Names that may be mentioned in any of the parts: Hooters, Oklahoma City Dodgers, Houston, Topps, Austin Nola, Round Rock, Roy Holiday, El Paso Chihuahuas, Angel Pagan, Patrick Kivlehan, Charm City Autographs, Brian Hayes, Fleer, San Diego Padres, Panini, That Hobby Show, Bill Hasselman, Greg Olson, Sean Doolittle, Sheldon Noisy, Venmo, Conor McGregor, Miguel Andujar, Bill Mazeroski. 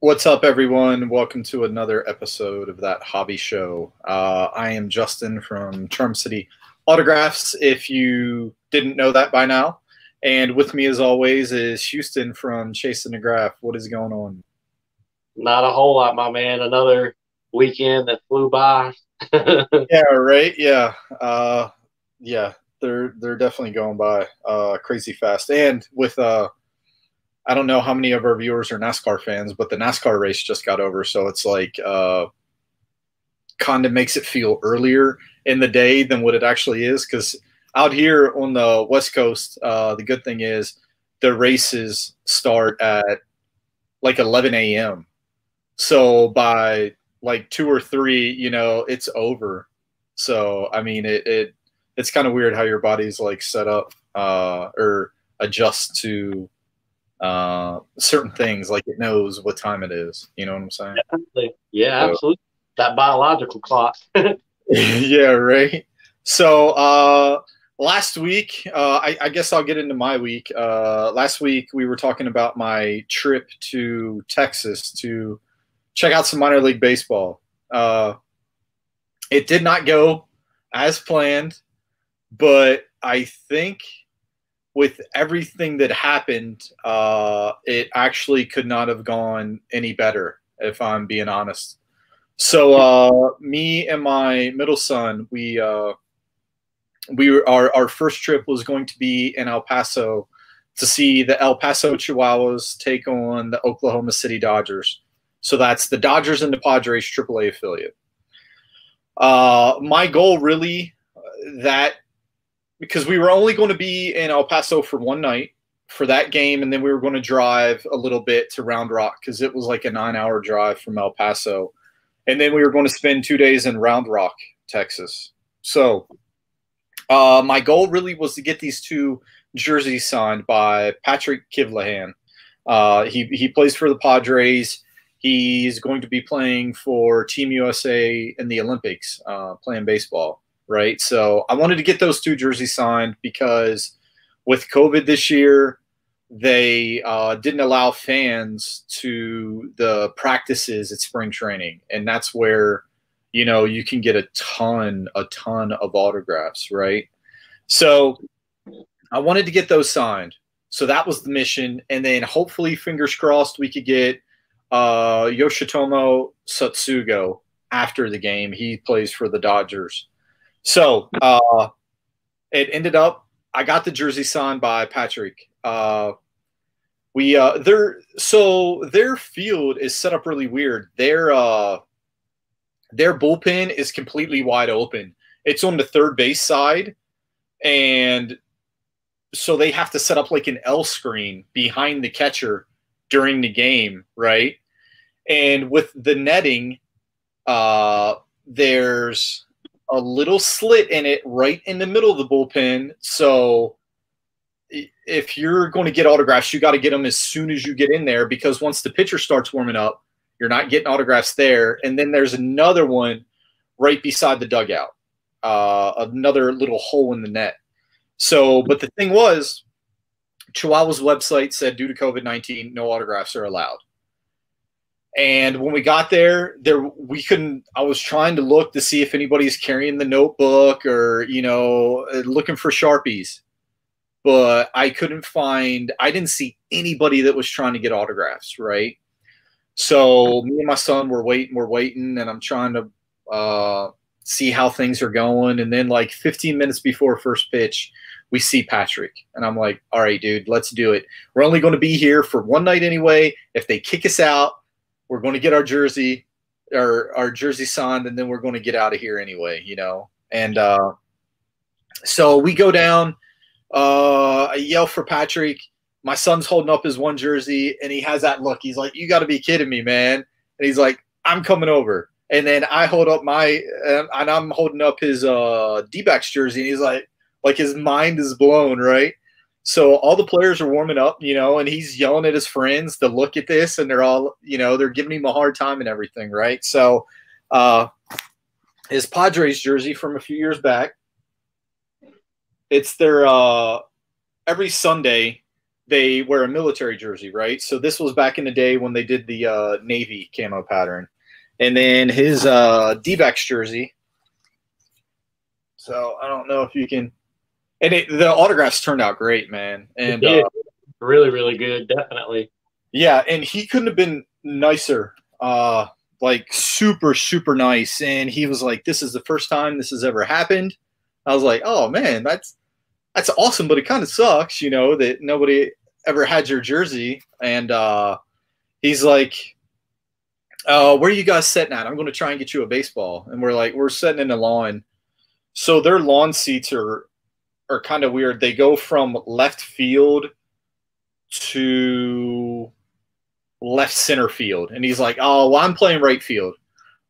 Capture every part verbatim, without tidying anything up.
What's up, everyone? Welcome to another episode of That Hobby Show. Uh, I am Justin from Charm City Autographs, if you didn't know that by now. And with me, as always, is Houston from Chasing the Graph. What is going on? Not a whole lot, my man. Another weekend that flew by. Yeah, right? Yeah. Uh, yeah, they're, they're definitely going by uh, crazy fast. And with... Uh, I don't know how many of our viewers are NASCAR fans, but the NASCAR race just got over. So it's like uh, kind of makes it feel earlier in the day than what it actually is. Because out here on the West Coast, uh, the good thing is the races start at like eleven a m So by like two or three, you know, it's over. So, I mean, it, it it's kind of weird how your body's like set up uh, or adjust to uh certain things. Like it knows what time it is, you know what I'm saying? Yeah absolutely, yeah, so. absolutely. That biological clock. Yeah, right. So uh last week, uh I, I guess I'll get into my week. Uh last week we were talking about my trip to Texas to check out some minor league baseball. Uh it did not go as planned, but I think with everything that happened, uh, it actually could not have gone any better, if I'm being honest. So uh, me and my middle son, we uh, we were, our, our first trip was going to be in El Paso to see the El Paso Chihuahuas take on the Oklahoma City Dodgers. So that's the Dodgers and the Padres triple A affiliate. Uh, my goal really that – because we were only going to be in El Paso for one night for that game, and then we were going to drive a little bit to Round Rock because it was like a nine hour drive from El Paso. And then we were going to spend two days in Round Rock, Texas. So uh, my goal really was to get these two jerseys signed by Patrick Kivlehan. Uh, he, he plays for the Padres. He's going to be playing for Team U S A in the Olympics, uh, playing baseball. Right. So I wanted to get those two jerseys signed because with COVID this year, they uh, didn't allow fans to the practices at spring training. And that's where, you know, you can get a ton, a ton of autographs. Right. So I wanted to get those signed. So that was the mission. And then hopefully, fingers crossed, we could get uh, Yoshitomo Tsutsugo after the game. He plays for the Dodgers. So uh, it ended up, I got the jersey signed by Patrick. Uh, we uh, their so their field is set up really weird. Their uh, their bullpen is completely wide open. It's on the third base side, and so they have to set up like an L screen behind the catcher during the game, right? And with the netting, uh, there's a little slit in it right in the middle of the bullpen. So if you're going to get autographs, you got to get them as soon as you get in there, because once the pitcher starts warming up, you're not getting autographs there. And then there's another one right beside the dugout, uh, another little hole in the net. So, but the thing was, Chihuahua's website said due to COVID nineteen, no autographs are allowed. And when we got there, there we couldn't – I was trying to look to see if anybody's carrying the notebook or, you know, looking for Sharpies. But I couldn't find – I didn't see anybody that was trying to get autographs, right? So me and my son were waiting, we're waiting, and I'm trying to uh, see how things are going. And then like fifteen minutes before first pitch, we see Patrick. And I'm like, all right, dude, let's do it. We're only going to be here for one night anyway. If they kick us out, we're going to get our jersey, our, our jersey signed, and then we're going to get out of here anyway, you know. And uh, so we go down. Uh, I yell for Patrick. My son's holding up his one jersey, and he has that look. He's like, "You got to be kidding me, man!" And he's like, "I'm coming over." And then I hold up my, and I'm holding up his uh, D-backs jersey, and he's like, like his mind is blown, right? So all the players are warming up, you know, and he's yelling at his friends to look at this, and they're all, you know, they're giving him a hard time and everything, right? So uh, his Padres jersey from a few years back, it's their uh, – every Sunday they wear a military jersey, right? So this was back in the day when they did the uh, Navy camo pattern. And then his uh, D-backs jersey. So I don't know if you can – and it, the autographs turned out great, man. And uh, really, really good, definitely. Yeah, and he couldn't have been nicer, uh, like super, super nice. And he was like, this is the first time this has ever happened. I was like, oh, man, that's that's awesome, but it kind of sucks, you know, that nobody ever had your jersey. And uh, he's like – Uh, where are you guys sitting at? I'm going to try and get you a baseball. And we're like, we're sitting in the lawn. So their lawn seats are are kind of weird. They go from left field to left center field. And he's like, oh, well, I'm playing right field.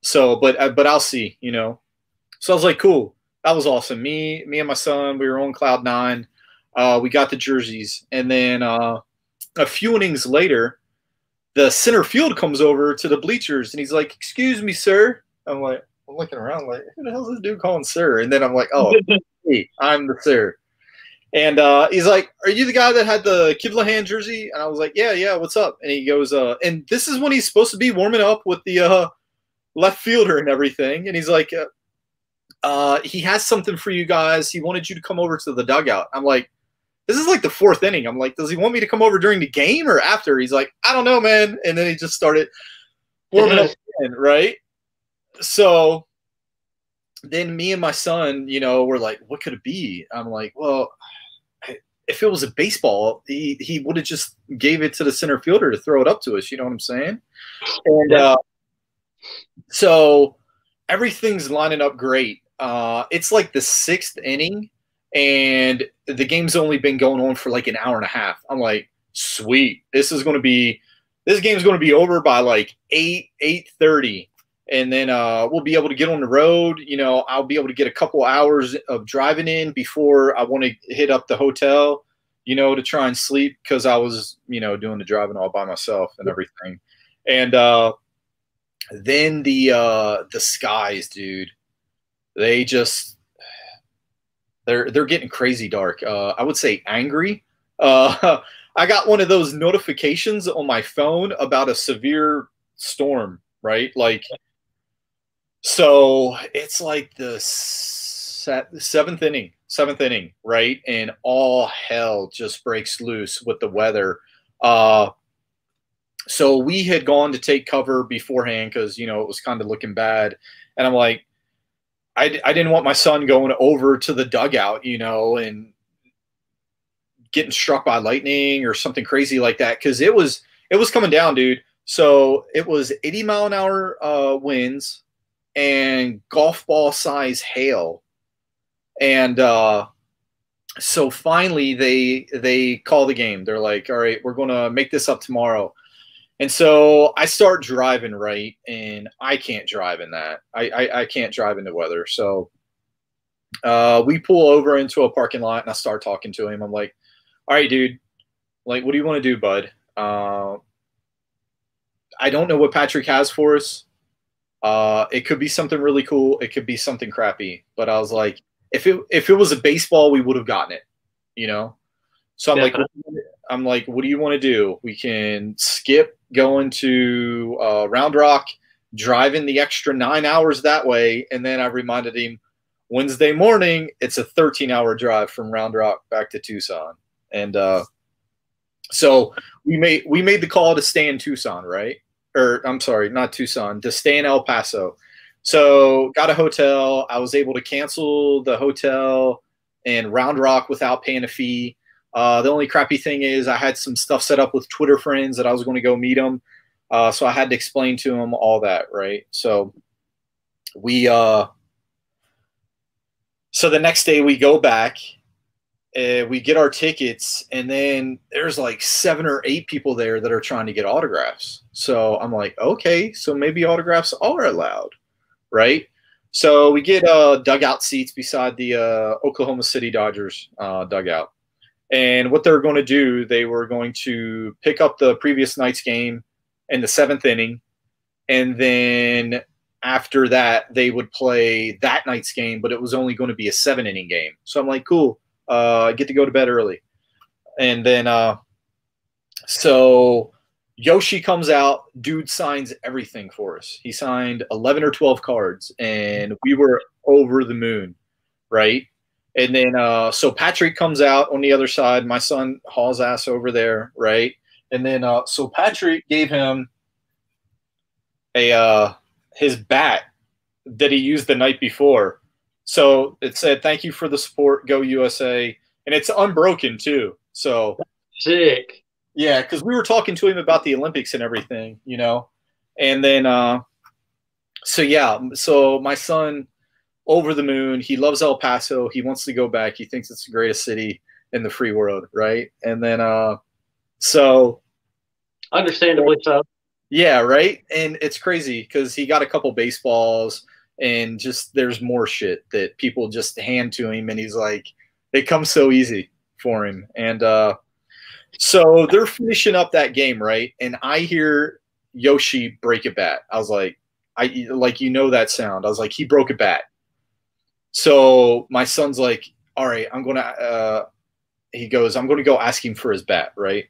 So, but but I'll see, you know. So I was like, cool. That was awesome. Me, me and my son, we were on cloud nine. Uh, we got the jerseys. And then uh, a few innings later, the center field comes over to the bleachers, and he's like, excuse me, sir. I'm like, I'm looking around like, who the hell's this dude calling sir? And then I'm like, oh, hey, I'm the sir. And uh, he's like, are you the guy that had the Kivlehan jersey? And I was like, yeah, yeah, what's up? And he goes, uh, and this is when he's supposed to be warming up with the uh, left fielder and everything. And he's like, uh, uh, he has something for you guys. He wanted you to come over to the dugout. I'm like, this is like the fourth inning. I'm like, does he want me to come over during the game or after? He's like, I don't know, man. And then he just started warming up again, right? So then me and my son, you know, we're like, what could it be? I'm like, well, if it was a baseball, he, he would have just gave it to the center fielder to throw it up to us. You know what I'm saying? And uh, so everything's lining up great. Uh, it's like the sixth inning. And the game's only been going on for like an hour and a half. I'm like, sweet. This is going to be, this game's going to be over by like eight, eight thirty. And then uh, we'll be able to get on the road. You know, I'll be able to get a couple hours of driving in before I want to hit up the hotel, you know, to try and sleep. Cause I was, you know, doing the driving all by myself and everything. And uh, then the, uh, the skies, dude, they just, They're they're getting crazy dark. Uh, I would say angry. Uh, I got one of those notifications on my phone about a severe storm, right? Like, so it's like the set, seventh inning, seventh inning, right? And all hell just breaks loose with the weather. Uh, so we had gone to take cover beforehand because, you know, it was kind of looking bad. And I'm like, I, I didn't want my son going over to the dugout, you know, and getting struck by lightning or something crazy like that. Cause it was, it was coming down, dude. So it was eighty mile an hour uh, winds and golf ball size hail. And uh, so finally they, they call the game. They're like, all right, we're going to make this up tomorrow. And so I start driving, right, and I can't drive in that. I, I, I can't drive in the weather. So uh, we pull over into a parking lot, and I start talking to him. I'm like, all right, dude, like, what do you want to do, bud? Uh, I don't know what Patrick has for us. Uh, it could be something really cool. It could be something crappy. But I was like, if it, if it was a baseball, we would have gotten it, you know? So I'm Definitely. like – I'm like, what do you want to do? We can skip going to uh, Round Rock, driving the extra nine hours that way. And then I reminded him Wednesday morning, it's a thirteen hour drive from Round Rock back to Tucson. And uh, so we made, we made the call to stay in Tucson, right? Or I'm sorry, not Tucson, to stay in El Paso. So got a hotel. I was able to cancel the hotel in Round Rock without paying a fee. Uh, the only crappy thing is I had some stuff set up with Twitter friends that I was going to go meet them. Uh, so I had to explain to them all that, right? So we, uh, so the next day we go back and we get our tickets, and then there's like seven or eight people there that are trying to get autographs. So I'm like, okay, so maybe autographs are allowed, right? So we get uh, dugout seats beside the uh, Oklahoma City Dodgers uh, dugout. And what they were going to do, they were going to pick up the previous night's game in the seventh inning. And then after that, they would play that night's game, but it was only going to be a seven inning game. So I'm like, cool, uh, I get to go to bed early. And then uh, So Yoshi comes out, dude signs everything for us. He signed eleven or twelve cards, and we were over the moon, right? And then uh, so Patrick comes out on the other side. My son hauls ass over there, right? And then uh, so Patrick gave him a uh, his bat that he used the night before. So it said, "Thank you for the support, Go U S A," and it's unbroken too. So sick. Yeah, because we were talking to him about the Olympics and everything, you know. And then, uh, so yeah, so my son, over the moon, he loves El Paso. He wants to go back. He thinks it's the greatest city in the free world, right? And then, uh, so. Understandably so. Yeah, right? And it's crazy because he got a couple baseballs and just there's more shit that people just hand to him. And he's like, they come so easy for him. And, uh. So they're finishing up that game, right? And I hear Yoshi break a bat. I was like, I like, you know that sound. I was like, he broke a bat. So my son's like, all right, I'm going to, uh, he goes, I'm going to go ask him for his bat, right?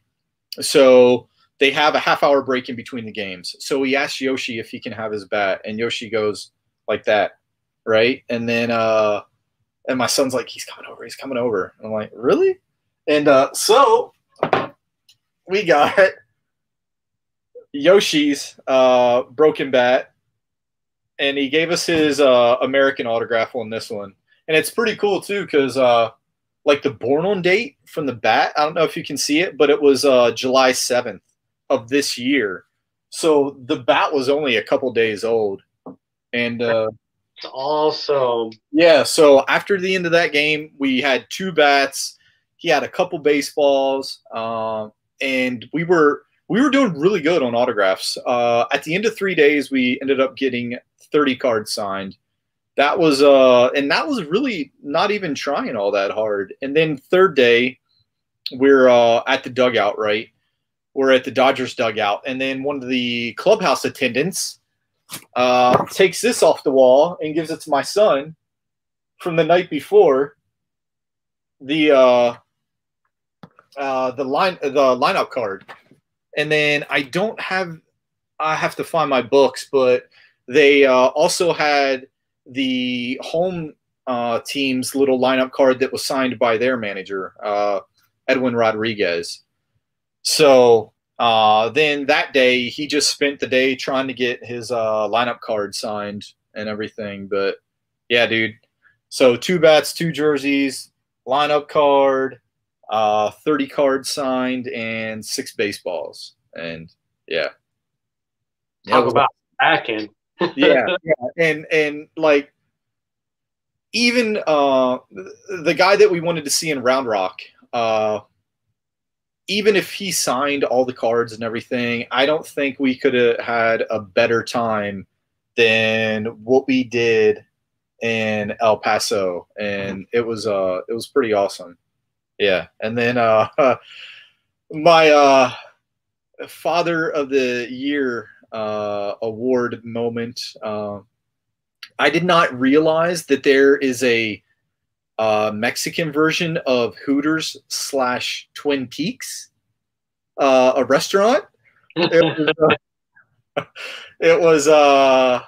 So they have a half hour break in between the games. So he asks Yoshi if he can have his bat. And Yoshi goes like that, right? And then, uh, and my son's like, he's coming over, he's coming over. And I'm like, really? And uh, so... we got Yoshi's uh, broken bat, and he gave us his uh, American autograph on this one. And it's pretty cool, too, because, uh, like, the born-on date from the bat, I don't know if you can see it, but it was uh, July seventh of this year. So the bat was only a couple days old. And uh, that's awesome. Yeah, so after the end of that game, we had two bats. He had a couple baseballs. Um, And we were we were doing really good on autographs. Uh, at the end of three days, we ended up getting thirty cards signed. That was uh, and that was really not even trying all that hard. And then third day, we're uh, at the dugout, right? We're at the Dodgers dugout, and then one of the clubhouse attendants uh, takes this off the wall and gives it to my son from the night before. The uh, Uh, the line, the lineup card, and then I don't have. I have to find my books, but they uh, also had the home uh, team's little lineup card that was signed by their manager, uh, Edwin Rodriguez. So uh, then that day, he just spent the day trying to get his uh, lineup card signed and everything. But yeah, dude. So two bats, two jerseys, lineup card. Uh, thirty cards signed and six baseballs, and yeah, talk yeah, about hacking. yeah, yeah, and and like even uh, the guy that we wanted to see in Round Rock, uh, even if he signed all the cards and everything, I don't think we could have had a better time than what we did in El Paso, and it was uh, it was pretty awesome. Yeah, and then uh, uh, my uh, Father of the Year uh, award moment. Uh, I did not realize that there is a uh, Mexican version of Hooters slash Twin Peaks, uh, a restaurant. It was, uh, it was uh,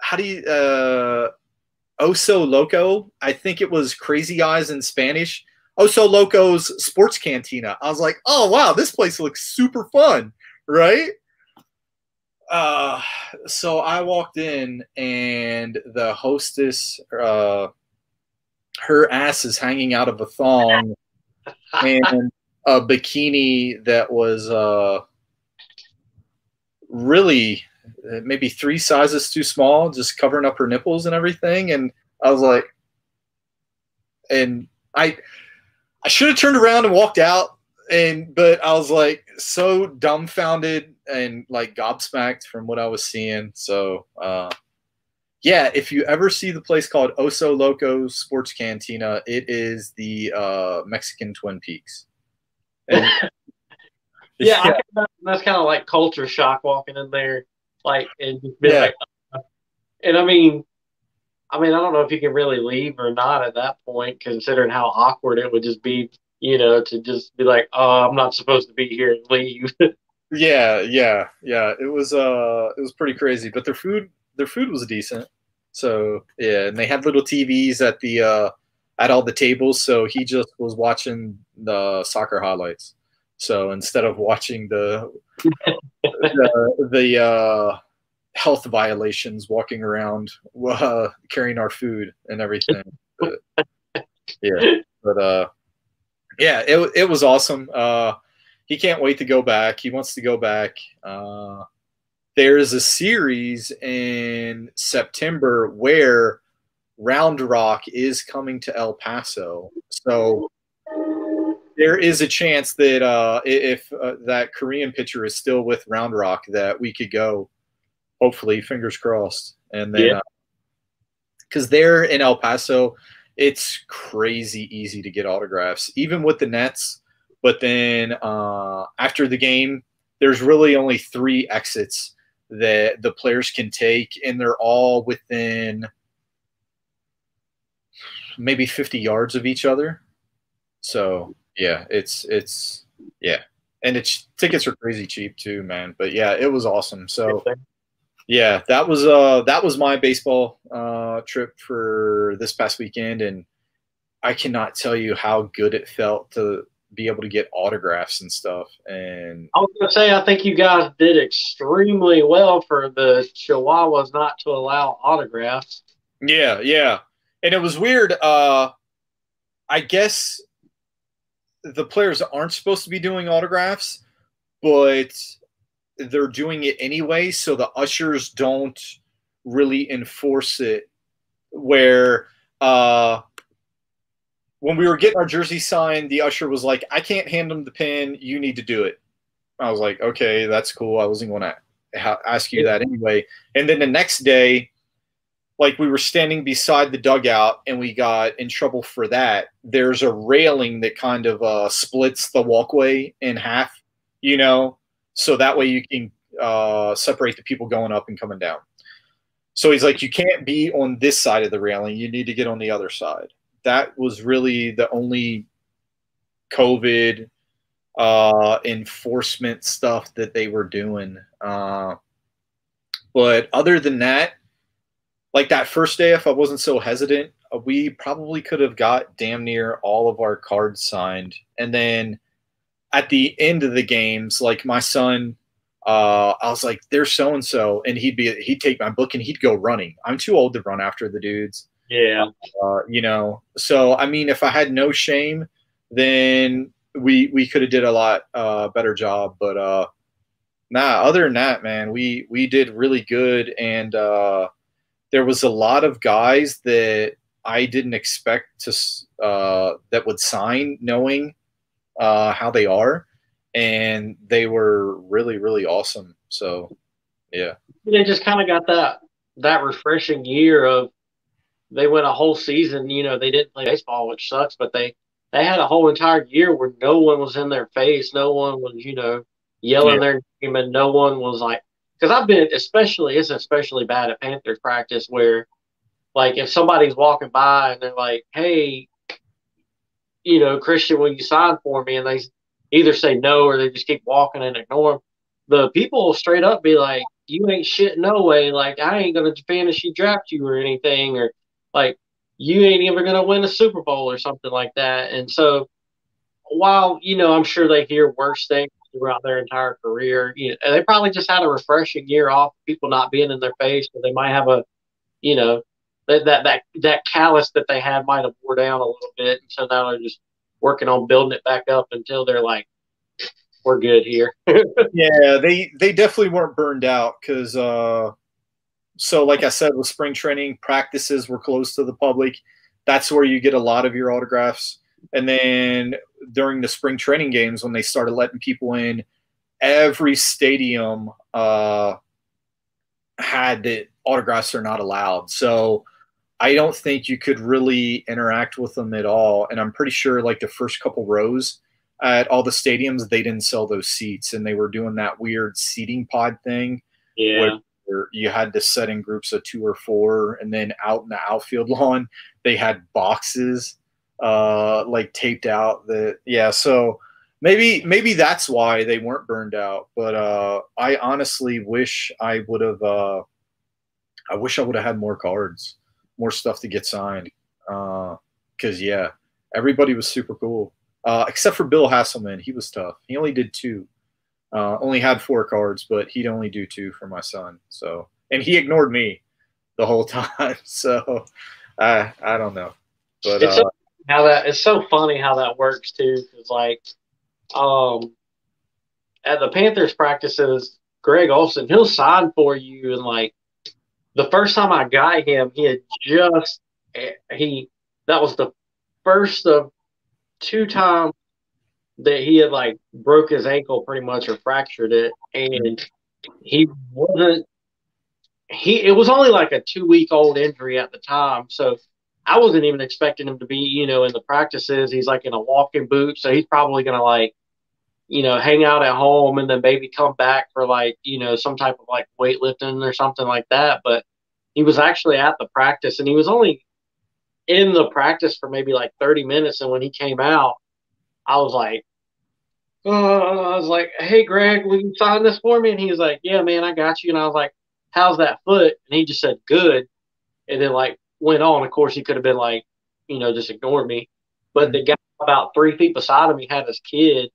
how do you uh, Oso Loco? I think it was Crazy Eyes in Spanish. Oso Loco's Sports Cantina. I was like, oh, wow, this place looks super fun, right? Uh, so I walked in, and the hostess, uh, her ass is hanging out of a thong and a bikini that was uh, really maybe three sizes too small, just covering up her nipples and everything. And I was like – and I – I should have turned around and walked out, and but I was like so dumbfounded and like gobsmacked from what I was seeing. So uh, yeah, if you ever see the place called Oso Loco Sports Cantina, it is the uh, Mexican Twin Peaks. And, yeah, yeah. I, that's kind of like culture shock walking in there, like and yeah. Like, uh, and I mean. I mean, I don't know if you can really leave or not at that point, considering how awkward it would just be you know, to just be like, oh, I'm not supposed to be here and leave. Yeah, yeah, yeah. It was uh, it was pretty crazy, but their food, their food was decent. So yeah, and they had little T Vs at the uh, at all the tables. So he just was watching the soccer highlights. So instead of watching the the, the uh, health violations, walking around uh, carrying our food and everything. But, yeah, but uh, yeah, it it was awesome. Uh, He can't wait to go back. He wants to go back. Uh, there's a series in September where Round Rock is coming to El Paso. So there is a chance that uh, if uh, that Korean pitcher is still with Round Rock, that we could go, hopefully, fingers crossed. And then, because yeah. uh, there in El Paso, it's crazy easy to get autographs, even with the Nets. But then uh, after the game, there's really only three exits that the players can take, and they're all within maybe fifty yards of each other. So yeah, it's it's yeah, and it's tickets are crazy cheap too, man. But yeah, it was awesome. So yeah, that was uh that was my baseball uh, trip for this past weekend, and I cannot tell you how good it felt to be able to get autographs and stuff. And I was gonna say, I think you guys did extremely well for the Chihuahuas not to allow autographs. Yeah, yeah. And it was weird. Uh, I guess the players aren't supposed to be doing autographs, but they're doing it anyway. So the ushers don't really enforce it. Where uh, when we were getting our jersey signed, the usher was like, I can't hand him the pen. You need to do it. I was like, okay, that's cool. I wasn't going to ask you that anyway. And then the next day, like we were standing beside the dugout and we got in trouble for that. There's a railing that kind of uh, splits the walkway in half, you know, so that way you can uh, separate the people going up and coming down. So he's like, you can't be on this side of the railing. You need to get on the other side. That was really the only COVID uh, enforcement stuff that they were doing. Uh, but other than that, like that first day, if I wasn't so hesitant, we probably could have got damn near all of our cards signed. And then at the end of the games, like my son, uh, I was like, "There's so and so," and he'd be he'd take my book and he'd go running. I'm too old to run after the dudes. Yeah. Uh, you know, so, I mean, if I had no shame, then we we could have did a lot uh, better job. But, uh, nah, other than that, man, we, we did really good. And uh, there was a lot of guys that I didn't expect to uh, that would sign knowing uh, how they are. And they were really, really awesome. So, yeah. They just kind of got that, that refreshing year of, they went a whole season, you know, they didn't play baseball, which sucks, but they, they had a whole entire year where no one was in their face. No one was, you know, yelling yeah. their name, and no one was like, because I've been, especially, it's especially bad at Panthers practice where, like, if somebody's walking by and they're like, hey, you know, Christian, will you sign for me? And they either say no or they just keep walking and ignore them. The people will straight up be like, you ain't shit no way. Like, I ain't going to fantasy draft you or anything, or like, you ain't ever going to win a Super Bowl or something like that. And so, while, you know, I'm sure they hear worse things throughout their entire career, you know, they probably just had a refreshing year off, people not being in their face, but they might have a, you know, that that that, that callus that they had might have wore down a little bit. And so now they're just working on building it back up until they're like, we're good here. Yeah, they, they definitely weren't burned out because uh... – so, like I said, with spring training, practices were closed to the public. That's where you get a lot of your autographs. And then during the spring training games, when they started letting people in, every stadium uh, had that autographs are not allowed. So I don't think you could really interact with them at all. And I'm pretty sure, like, the first couple rows at all the stadiums, they didn't sell those seats. And they were doing that weird seating pod thing. Yeah. Where you had to set in groups of two or four, and then out in the outfield lawn, they had boxes uh, like taped out. That yeah, so maybe maybe that's why they weren't burned out. But uh, I honestly wish I would have. Uh, I wish I would have had more cards, more stuff to get signed. Because uh, yeah, everybody was super cool. Uh, except for Bill Hasselman, he was tough. He only did two. Uh, only had four cards, but he'd only do two for my son. So, and he ignored me the whole time. So, I I don't know. But it's uh, so how that it's so funny how that works too. Because like, um, at the Panthers practices, Greg Olson, he'll sign for you. And like, the first time I got him, he had just he that was the first of two times that he had like broke his ankle pretty much or fractured it, and he wasn't he it was only like a two week old injury at the time, so I wasn't even expecting him to be, you know, in the practices. He's like in a walking boot, so he's probably gonna like, you know, hang out at home and then maybe come back for like, you know, some type of like weightlifting or something like that. But he was actually at the practice, and he was only in the practice for maybe like thirty minutes, and when he came out, I was like, uh, I was like, hey, Greg, will you sign this for me? And he was like, yeah, man, I got you. And I was like, how's that foot? And he just said, good. And then, like, went on. Of course, he could have been like, you know, just ignored me. But the guy about three feet beside him, he had his kid.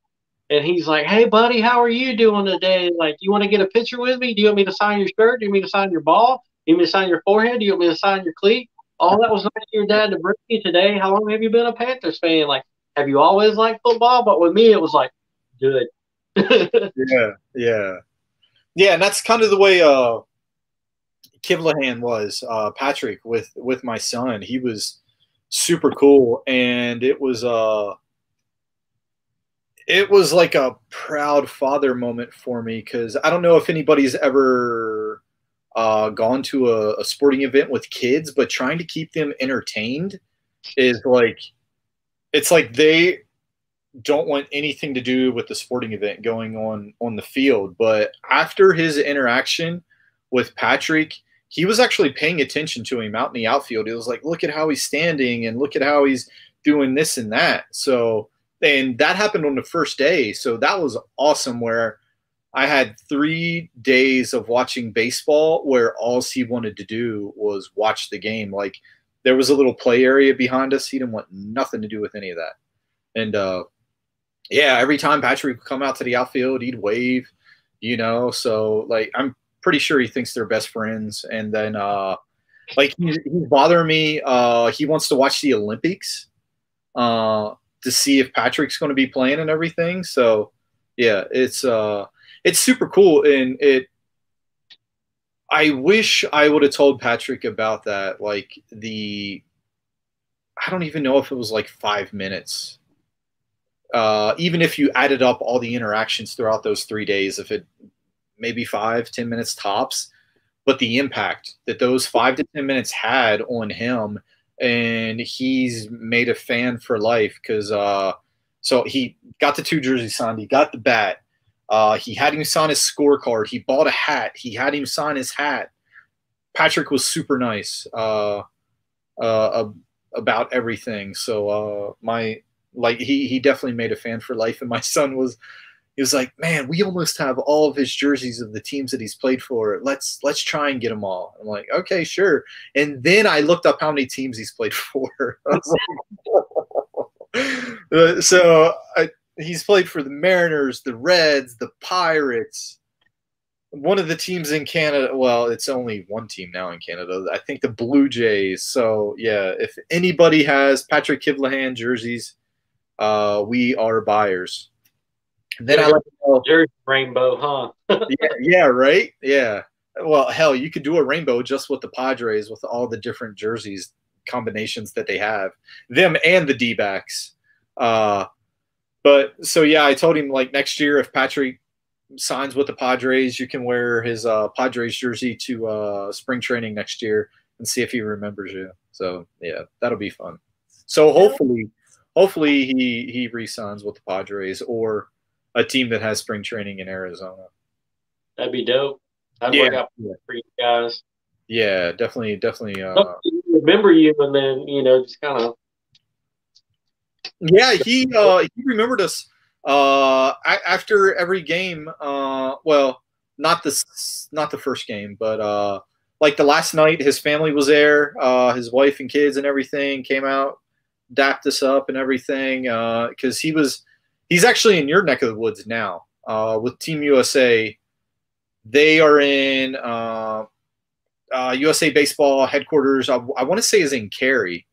And he's like, hey, buddy, how are you doing today? Like, you want to get a picture with me? Do you want me to sign your shirt? Do you want me to sign your ball? Do you want me to sign your forehead? Do you want me to sign your cleat? Oh, that was nice of your dad to bring you today. How long have you been a Panthers fan? Like, have you always liked football? But with me, it was like, good. yeah, yeah. Yeah, and that's kind of the way uh, Kivlehan was, uh, Patrick, with, with my son. He was super cool, and it was uh, it was like a proud father moment for me, because I don't know if anybody's ever uh, gone to a, a sporting event with kids, but trying to keep them entertained is like – it's like they don't want anything to do with the sporting event going on on the field. But after his interaction with Patrick, he was actually paying attention to him out in the outfield. It was like, look at how he's standing and look at how he's doing this and that. So, and that happened on the first day. So that was awesome, where I had three days of watching baseball where all he wanted to do was watch the game. Like, there was a little play area behind us. He didn't want nothing to do with any of that. And, uh, yeah, every time Patrick would come out to the outfield, he'd wave, you know. So, like, I'm pretty sure he thinks they're best friends. And then, uh, like, he's, he's bothering me. Uh, he wants to watch the Olympics uh, to see if Patrick's going to be playing and everything. So, yeah, it's uh, it's super cool. And it – I wish I would have told Patrick about that. Like the, I don't even know if it was like five minutes. Uh, even if you added up all the interactions throughout those three days, if it maybe five, ten minutes tops, but the impact that those five to ten minutes had on him, and he's made a fan for life. Cause, uh, so he got the two jerseys signed, he got the bat. Uh, he had him sign his scorecard. He bought a hat. He had him sign his hat. Patrick was super nice uh, uh, about everything. So uh, my like he he definitely made a fan for life. And my son was he was like, man, we almost have all of his jerseys of the teams that he's played for. Let's let's try and get them all. I'm like, okay, sure. And then I looked up how many teams he's played for. so I. He's played for the Mariners, the Reds, the Pirates. One of the teams in Canada, well, it's only one team now in Canada. I think the Blue Jays. So, yeah, if anybody has Patrick Kivlehan jerseys, uh, we are buyers. And then There's I like oh, jersey rainbow, huh? yeah, yeah, right? Yeah. Well, hell, you could do a rainbow just with the Padres with all the different jerseys combinations that they have. Them and the D-backs. Uh But so, yeah, I told him, like, next year if Patrick signs with the Padres, you can wear his uh, Padres jersey to uh, spring training next year and see if he remembers you. So, yeah, that'll be fun. So hopefully hopefully he, he re-signs with the Padres or a team that has spring training in Arizona. That'd be dope. That'd yeah. work out for you guys. Yeah, definitely. definitely. Uh, remember you and then, you know, just kind of Yeah, he uh, he remembered us uh, I, after every game. Uh, well, not this, not the first game, but uh, like the last night, his family was there. Uh, his wife and kids and everything came out, dapped us up and everything, because uh, he was he's actually in your neck of the woods now uh, with Team U S A. They are in uh, uh, U S A Baseball headquarters. I, I want to say is in Cary.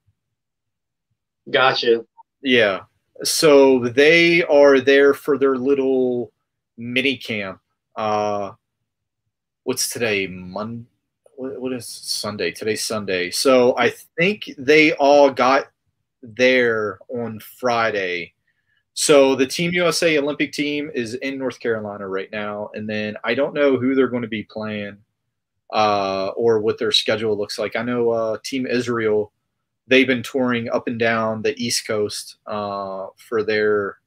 Gotcha. Yeah. So they are there for their little mini camp. Uh, what's today? Monday. What, what is Sunday? Today's Sunday. So I think they all got there on Friday. So the Team U S A Olympic team is in North Carolina right now. And then I don't know who they're going to be playing uh, or what their schedule looks like. I know uh, Team Israel, they've been touring up and down the East Coast uh, for their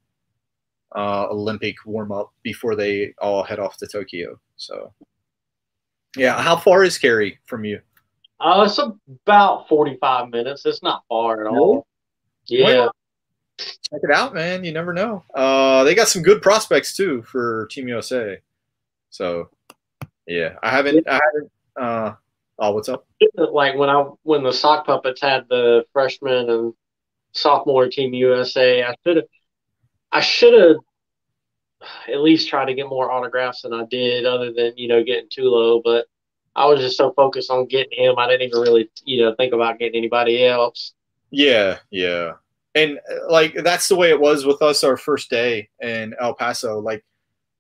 uh, Olympic warm-up before they all head off to Tokyo. So, yeah. How far is Cary from you? Uh, it's about forty-five minutes. It's not far at all. Yeah. Well, check it out, man. You never know. Uh, they got some good prospects, too, for Team U S A. So, yeah. I haven't I haven't uh, – Oh, what's up? Like when I when the sock puppets had the freshman and sophomore Team U S A, I should have I should have at least tried to get more autographs than I did, other than you know getting Tulo. But I was just so focused on getting him, I didn't even really you know think about getting anybody else. Yeah, yeah, and like that's the way it was with us our first day in El Paso. Like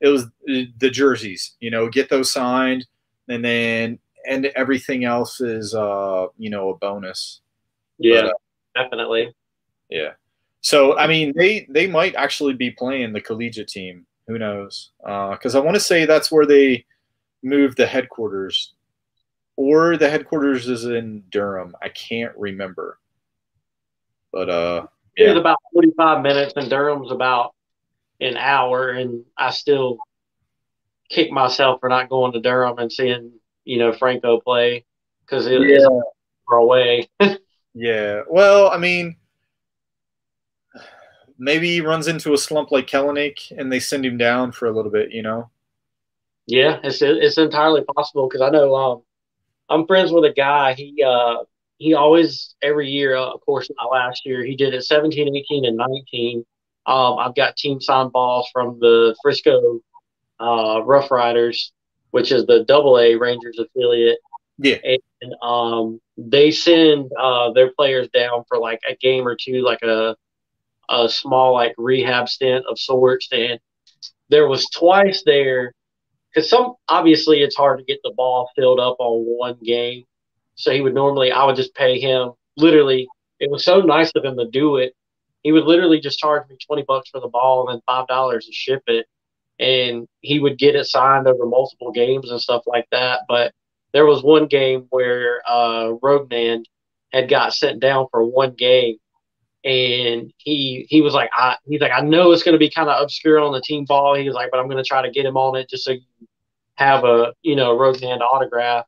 it was the jerseys, you know, get those signed, and then. And everything else is, uh, you know, a bonus. Yeah, but, uh, definitely. Yeah. So, I mean, they, they might actually be playing the collegiate team. Who knows? Because uh, I want to say that's where they moved the headquarters. Or the headquarters is in Durham. I can't remember. But, uh, yeah. It's about forty-five minutes, and Durham's about an hour, and I still kick myself for not going to Durham and seeing – you know, Franco play because it yeah. is far away. Yeah. Well, I mean, maybe he runs into a slump like Kellenic and they send him down for a little bit, you know? Yeah, it's it's entirely possible because I know um, I'm friends with a guy. He uh, he always, every year, uh, of course, not last year, he did it seventeen, eighteen, and nineteen. Um, I've got team signed balls from the Frisco uh, Rough Riders, which is the Double A Rangers affiliate. Yeah. And um, they send uh, their players down for like a game or two, like a a small like rehab stint of sorts. And there was twice there because some obviously it's hard to get the ball filled up on one game. So he would normally I would just pay him literally. It was so nice of him to do it. He would literally just charge me twenty bucks for the ball and then five dollars to ship it. And he would get it signed over multiple games and stuff like that. But there was one game where uh, Rognand had got sent down for one game, and he he was like, I he's like, I know it's going to be kind of obscure on the team ball. He was like, but I'm going to try to get him on it just so you have a you know Rognand autograph.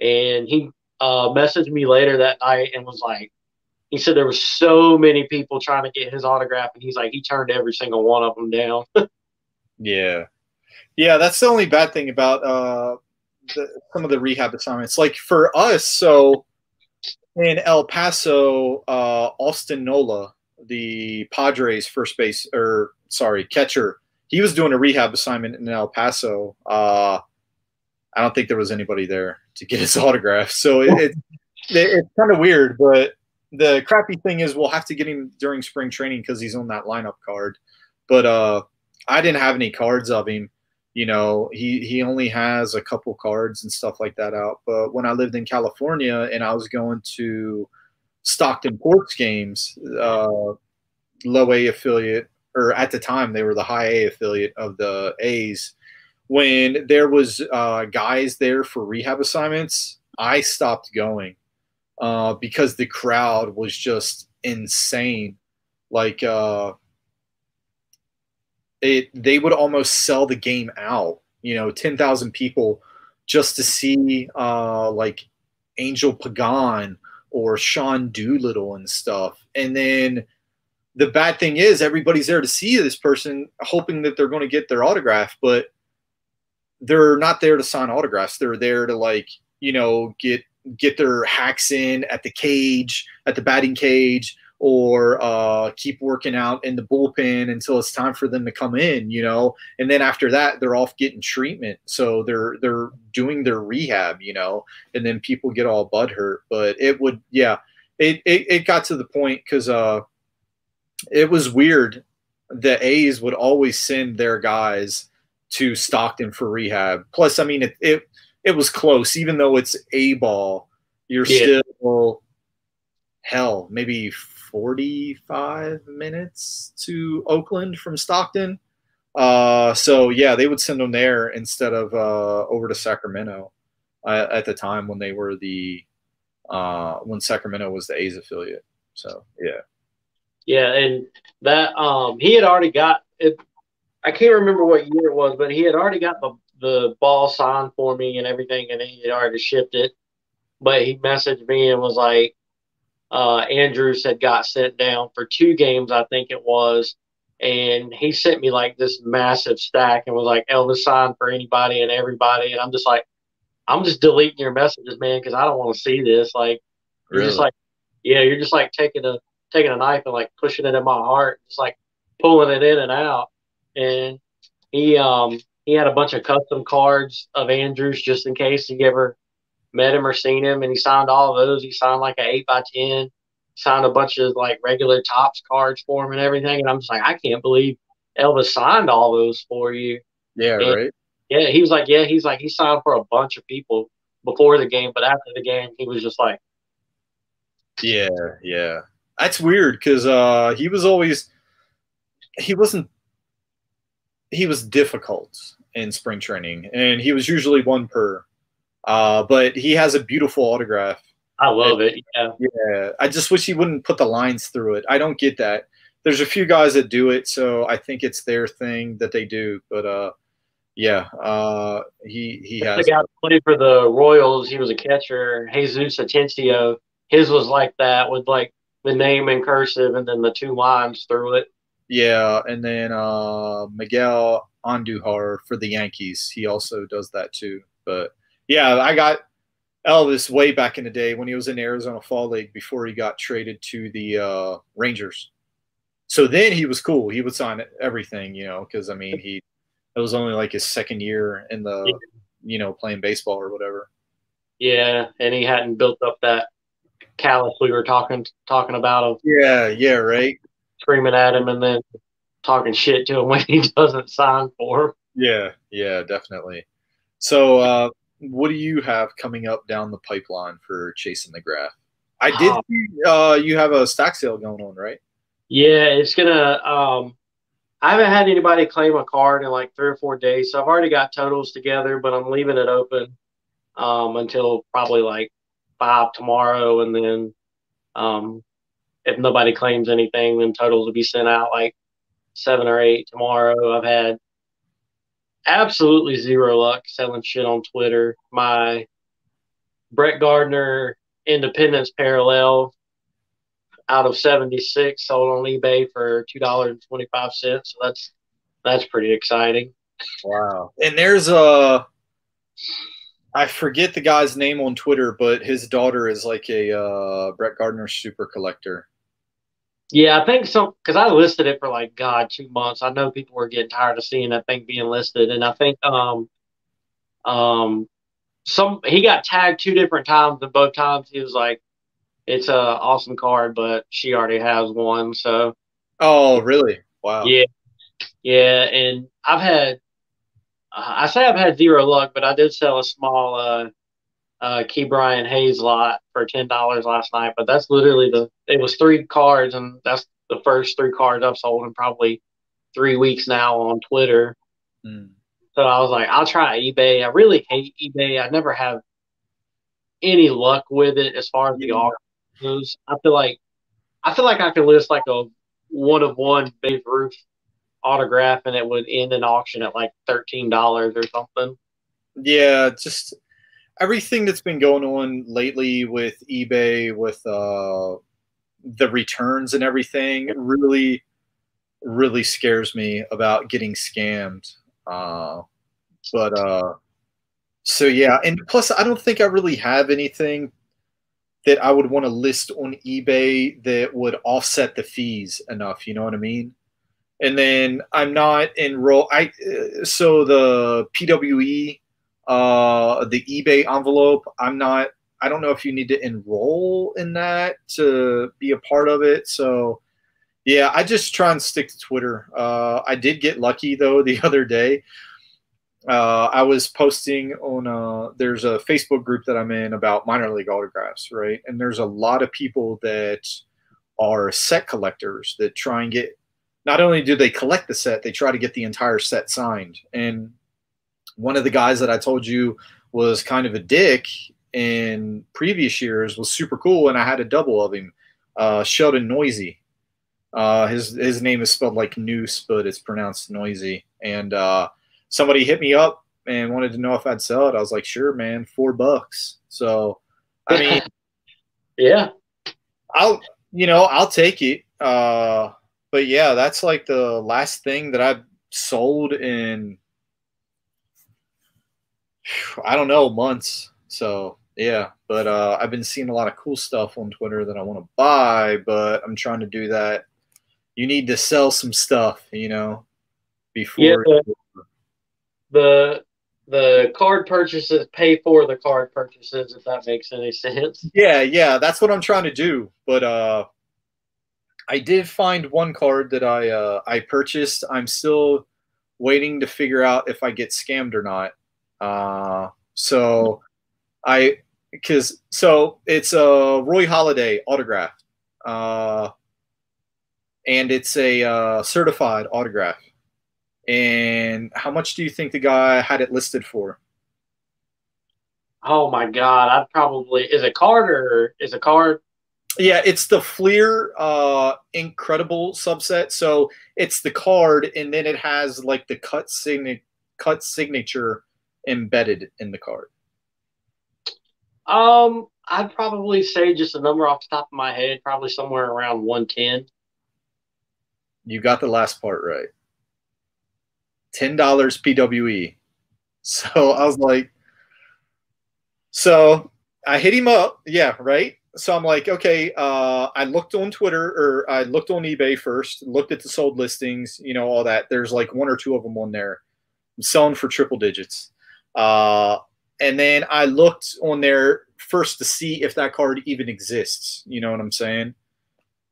And he uh, messaged me later that night and was like, he said there were so many people trying to get his autograph, and he's like, he turned every single one of them down. Yeah. Yeah, that's the only bad thing about uh, the, some of the rehab assignments. Like for us, so in El Paso, uh, Austin Nola, the Padres first base or sorry, catcher, he was doing a rehab assignment in El Paso. Uh, I don't think there was anybody there to get his autograph. So it, it, it, it's kind of weird, but the crappy thing is we'll have to get him during spring training because he's on that lineup card. But uh, I didn't have any cards of him. You know, he, he only has a couple cards and stuff like that out. But when I lived in California and I was going to Stockton Ports games, uh, low A affiliate, or at the time they were the high A affiliate of the A's. When there was uh, guys there for rehab assignments, I stopped going uh, because the crowd was just insane. Like, uh, It, they would almost sell the game out, you know, ten thousand people just to see uh, like Angel Pagan or Sean Doolittle and stuff. And then the bad thing is everybody's there to see this person hoping that they're going to get their autograph, but they're not there to sign autographs. They're there to, like, you know, get, get their hacks in at the cage, at the batting cage, or uh, keep working out in the bullpen until it's time for them to come in, you know? And then after that, they're off getting treatment. So they're, they're doing their rehab, you know, and then people get all butthurt. But it would, yeah, it, it, it got to the point because uh, it was weird. The A's would always send their guys to Stockton for rehab. Plus, I mean, it, it, it was close, even though it's A ball, you're yeah. still hell, maybe forty-five minutes to Oakland from Stockton. Uh, so, yeah, they would send them there instead of uh, over to Sacramento uh, at the time when they were the uh, – when Sacramento was the A's affiliate. So, yeah. Yeah, and that um, – he had already got – I can't remember what year it was, but he had already got the, the ball signed for me and everything, and he had already shipped it. But he messaged me and was like, Uh, Andrews had got sent down for two games, I think it was, and he sent me like this massive stack and was like, Elvis signed for anybody and everybody. And I'm just like, I'm just deleting your messages, man, because I don't want to see this. Like, you're really? just like, yeah, you're just like taking a taking a knife and like pushing it in my heart, just like pulling it in and out. And he um he had a bunch of custom cards of Andrews just in case he ever met him or seen him, and he signed all of those. He signed like an eight by ten, signed a bunch of like regular Topps cards for him and everything. And I'm just like, I can't believe Elvis signed all those for you. Yeah, and, right. Yeah, he was like, yeah, he's like, he signed for a bunch of people before the game, but after the game, he was just like, yeah, yeah. That's weird because uh, he was always, he wasn't, he was difficult in spring training, and he was usually one per. Uh, but he has a beautiful autograph. I love and, it. Yeah. yeah. I just wish he wouldn't put the lines through it. I don't get that. There's a few guys that do it, so I think it's their thing that they do. But, uh, yeah, uh, he, he has. The guy who played for the Royals, he was a catcher, Jesus Atencio. His was like that with, like, the name in cursive and then the two lines through it. Yeah, and then uh, Miguel Andujar for the Yankees. He also does that too, but – yeah, I got Elvis way back in the day when he was in the Arizona Fall League before he got traded to the uh, Rangers. So then he was cool. He would sign everything, you know, because, I mean, he it was only like his second year in the, yeah. you know, playing baseball or whatever. Yeah, and he hadn't built up that callus we were talking talking about him. Yeah, yeah, right. Screaming at him and then talking shit to him when he doesn't sign for him. Yeah, yeah, definitely. So, uh, what do you have coming up down the pipeline for Chasing the Graph? I did um, see uh, you have a stock sale going on, right? Yeah, it's going to um, – I haven't had anybody claim a card in like three or four days, so I've already got totals together, but I'm leaving it open um, until probably like five tomorrow, and then um, if nobody claims anything, then totals will be sent out like seven or eight tomorrow. I've had – absolutely zero luck selling shit on Twitter. My Brett Gardner Independence Parallel out of seventy-six sold on eBay for two dollars and twenty-five cents. So that's that's pretty exciting. Wow. And there's a – I forget the guy's name on Twitter, but his daughter is like a uh, Brett Gardner super collector. Yeah, I think so, because I listed it for like, God, two months. I know people were getting tired of seeing that thing being listed. And I think um, um, some he got tagged two different times, and both times he was like, it's an awesome card, but she already has one. So, oh, really? Wow. Yeah. Yeah. And I've had, uh, I say I've had zero luck, but I did sell a small uh, uh, Key Brian Hayes lot for ten dollars last night, but that's literally the it was three cards, and that's the first three cards I've sold in probably three weeks now on Twitter. Mm. So I was like, I'll try eBay. I really hate eBay. I never have any luck with it as far as the art goes. I feel like I feel like I could list like a one of one Babe Ruth autograph, and it would end an auction at like thirteen dollars or something. Yeah, just everything that's been going on lately with eBay, with uh, the returns and everything really, really scares me about getting scammed. Uh, but uh, so, yeah. And plus, I don't think I really have anything that I would want to list on eBay that would offset the fees enough. You know what I mean? And then I'm not enrolled. I, so the P W E, uh, the eBay envelope, I'm not, I don't know if you need to enroll in that to be a part of it. So yeah, I just try and stick to Twitter. Uh, I did get lucky though the other day. Uh, I was posting on a, there's a Facebook group that I'm in about minor league autographs, right? And there's a lot of people that are set collectors that try and get, not only do they collect the set, they try to get the entire set signed. And one of the guys that I told you was kind of a dick in previous years was super cool, and I had a double of him, uh, Sheldon Noisy. Uh, his, his name is spelled like Noose, but it's pronounced Noisy. And uh, somebody hit me up and wanted to know if I'd sell it. I was like, sure, man, four bucks. So, I mean, yeah, I'll, you know, I'll take it. Uh, but yeah, that's like the last thing that I've sold in, I don't know, months. So yeah, but uh, I've been seeing a lot of cool stuff on Twitter that I want to buy, but I'm trying to do that. You need to sell some stuff, you know, before. Yeah. The the card purchases pay for the card purchases, if that makes any sense. Yeah, yeah, that's what I'm trying to do. But uh, I did find one card that I uh, I purchased. I'm still waiting to figure out if I get scammed or not. Uh, so I because so it's a Roy Holiday autograph, uh, and it's a uh, certified autograph. And how much do you think the guy had it listed for? Oh my God! I probably is a card or is a card. Yeah, it's the Fleer uh, Incredible subset. So it's the card, and then it has like the cut sign cut signature embedded in the card. Um, I'd probably say just a number off the top of my head, probably somewhere around one ten. You got the last part right. ten dollars P W E. So I was like, so I hit him up. Yeah, right. So I'm like, okay, uh, I looked on Twitter or I looked on eBay first, looked at the sold listings, you know, all that. There's like one or two of them on there. I'm selling for triple digits. Uh, and then I looked on there first to see if that card even exists. You know what I'm saying?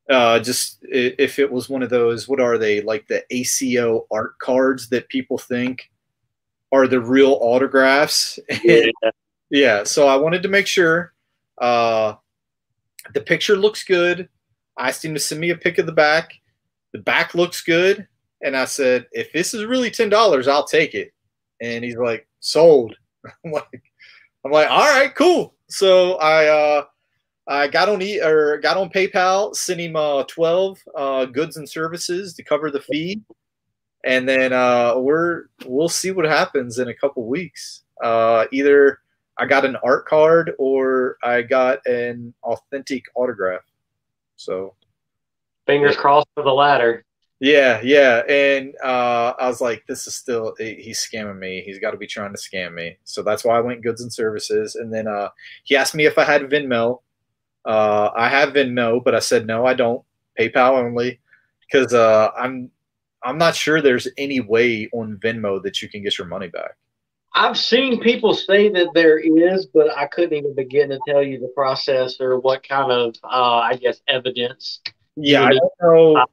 Uh, just if it was one of those, what are they, like the A C O art cards that people think are the real autographs? Yeah. Yeah, so I wanted to make sure. Uh, the picture looks good. I asked him to send me a pic of the back. The back looks good. And I said, if this is really ten dollars, I'll take it. And he's like, sold. I'm like, I'm like, all right, cool. So I uh, – I got on e or got on PayPal, sent him uh, twelve uh, goods and services to cover the fee, and then uh, we're we'll see what happens in a couple weeks. Uh, either I got an art card or I got an authentic autograph. So, fingers crossed for the latter. Yeah, yeah, and uh, I was like, this is still he's scamming me. He's got to be trying to scam me. So that's why I went goods and services, and then uh, he asked me if I had Venmo. Uh, I have been no, but I said no, I don't. PayPal only, because uh, I'm I'm not sure there's any way on Venmo that you can get your money back. I've seen people say that there is, but I couldn't even begin to tell you the process or what kind of uh, I guess evidence. Yeah, I don't know.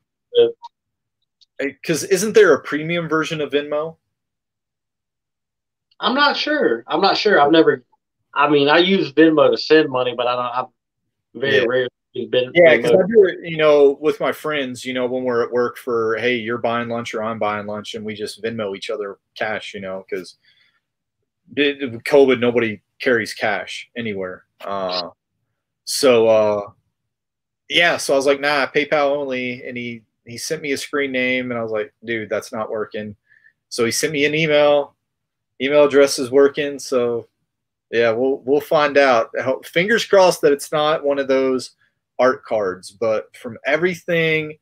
Because isn't there a premium version of Venmo? I'm not sure. I'm not sure. I've never. I mean, I use Venmo to send money, but I don't. I've, Very yeah. rare. Been, yeah, because I do it, you know, with my friends, you know, when we're at work for, hey, you're buying lunch or I'm buying lunch, and we just Venmo each other cash, you know, because COVID, nobody carries cash anywhere. Uh, so, uh, yeah, so I was like, nah, PayPal only, and he, he sent me a screen name, and I was like, dude, that's not working. So he sent me an email. Email address is working, so... Yeah, we'll we'll find out. Fingers crossed that it's not one of those art cards, but from everything